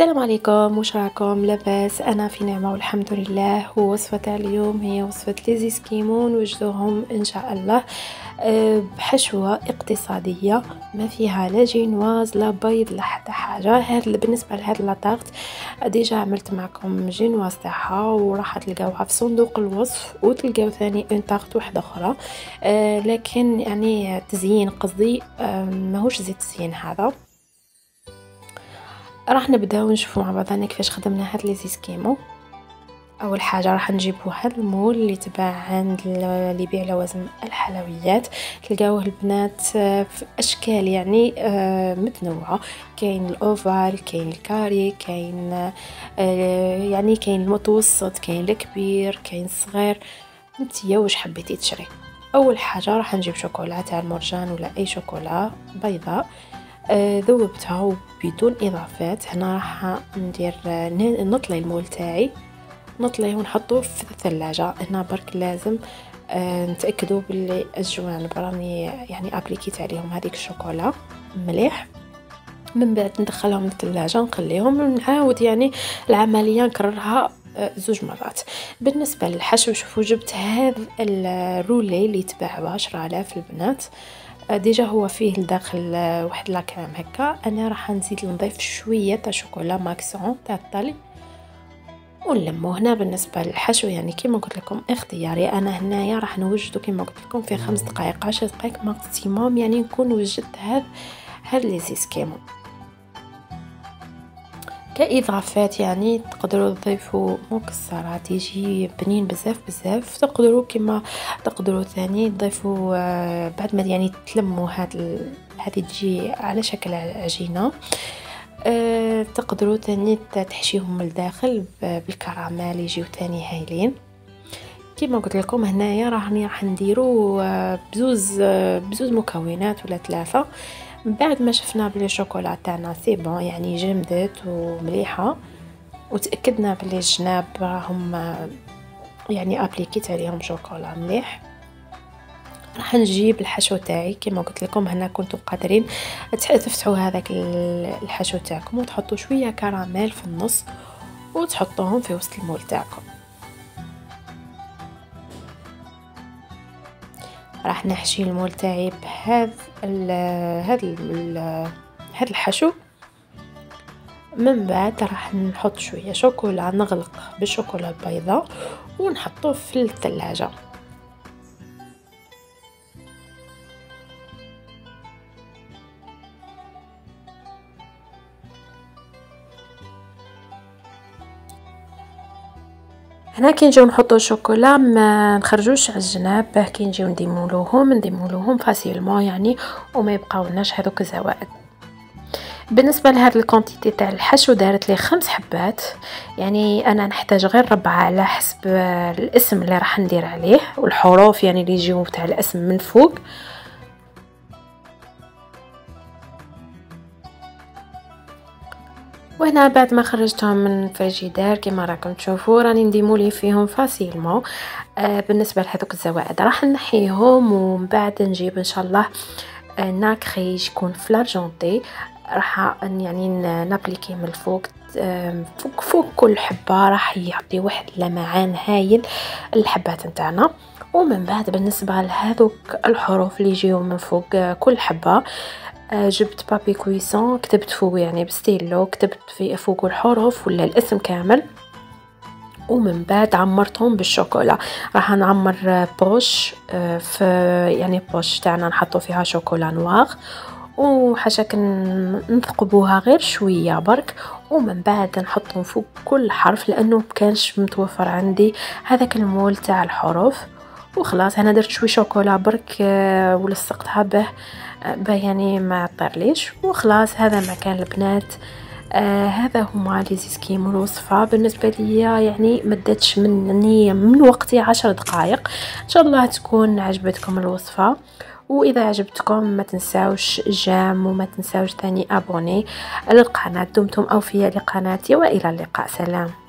السلام عليكم، واش راكم لاباس؟ انا في نعمه والحمد لله. ووصفه تاع اليوم هي وصفه ليزيسكيمو، نوجدوهم ان شاء الله بحشوه اقتصاديه ما فيها لا جينواز لا بيض لا حتى حاجه. هذا بالنسبه لهاد لاطارت ديجا عملت معكم جينواز تاعها وراح تلقاوها في صندوق الوصف، وتلقاو ثاني اون طارت واحده اخرى لكن يعني تزيين، قصدي ماهوش زيت تزيين. هذا راح نبداو نشوفوا مع بعضنا كيفاش خدمنا هاد ليزيسكيمو. اول حاجه راح نجيبوها المول اللي تباع عند اللي يبيع لوازم الحلويات، تلقاوه البنات في اشكال يعني متنوعه، كاين الاوفال كاين الكاري كاين يعني كاين المتوسط كاين الكبير كاين الصغير. نتيا واش حبيتي تشري؟ اول حاجه راح نجيب شوكولا تاع المرجان ولا اي شوكولا بيضاء، ذوبتها بدون اضافات. هنا راح ندير نطلي المول تاعي، نطليه ونحطوه في الثلاجه. هنا برك لازم نتاكدوا باللي الجوانب راني يعني ابليكيت عليهم هذيك الشوكولا مليح. من بعد ندخلهم للثلاجه نخليهم، نعاود يعني العمليه نكررها زوج مرات. بالنسبه للحشو شوفوا جبت هذا الرولي اللي يتباع ب10 آلاف البنات، ديجا هو فيه لداخل واحد لاكريم هكا. انا راح نزيد نضيف شويه تاع شوكولا ماكسون تاع الطلي ونلمو. هنا بالنسبه للحشو يعني كيما قلت لكم اختياري، انا هنايا راح نوجدو كيما قلت لكم في 5 دقائق 10 دقائق ماكسيموم، يعني نكون وجدت هاد ليزيسكيمو. كاضافات يعني تقدروا تضيفوا مكسرات يجي بنين بزاف بزاف، تقدروا كما تقدروا ثاني تضيفوا بعد ما يعني تلموا هذه تجي على شكل عجينه، تقدروا ثاني تحشيهم من الداخل بالكراميل يجيو ثاني هايلين. كما قلت لكم هنايا راح نديروا بزوز مكونات ولا 3. من بعد ما شفنا بلي الشوكولا تاعنا سي بون يعني جمدت ومليحه، وتاكدنا بلي الجناب راهم يعني ابليكيت عليهم شوكولا مليح، راح نجيب الحشو تاعي. كما قلت لكم هنا كنتم قادرين تفتحوا هذاك الحشو تاعكم وتحطوا شويه كراميل في النص وتحطوهم في وسط المول تاعكم. راح نحشي المول تاعي بهذا الحشو. من بعد راح نحط شويه شوكولا، نغلق بالشوكولا البيضاء ونحطوه في الثلاجه. هنا كي نجيو نحطو الشوكولا ما نخرجوش على الجناب، باه كي نجيو نديمولوهم فاسيلمون يعني وما يبقاولناش هذوك الزوائد. بالنسبه لهاد الكونتيتي تاع الحشو دارت لي 5 حبات، يعني انا نحتاج غير 4 على حسب الاسم اللي راح ندير عليه والحروف يعني اللي يجيو تاع الاسم من فوق. وهنا بعد ما خرجتهم من الفريجيدار كما راكم تشوفوا راني نديمولي فيهم فاسيلمون. بالنسبه لهذوك الزوائد راح نحيهم، ومن بعد نجيب ان شاء الله ناكريج يكون فلارجونتي، راح يعني نابليكي من الفوق فوق كل حبه، راح يعطي واحد لمعان هايل الحبات نتاعنا. ومن بعد بالنسبه لهذوك الحروف اللي يجيو من فوق كل حبه جبت بابي كويسون، كتبت فوق يعني بستيلو، كتبت في فوق الحروف ولا الاسم كامل، ومن بعد عمرتهم بالشوكولا. راح نعمر بوش في يعني بوش تاعنا نحطو فيها شوكولا نواغ وحاشاك نثقبوها غير شويه برك، ومن بعد نحطهم فوق كل حرف لانه مكانش متوفر عندي هذاك المول تاع الحروف. وخلاص هنا درت شويه شوكولا برك ولصقتها به يعني ما طرليش. وخلاص هذا مكان البنات، هذا هما ليزيسكيمو. الوصفه بالنسبه ليا يعني ما داتش مني من وقتي 10 دقائق. ان شاء الله تكون عجبتكم الوصفه، واذا عجبتكم ما تنساوش جام وما تنساوش ثاني ابوني للقناه. دمتم اوفياء لقناتي والى اللقاء. سلام.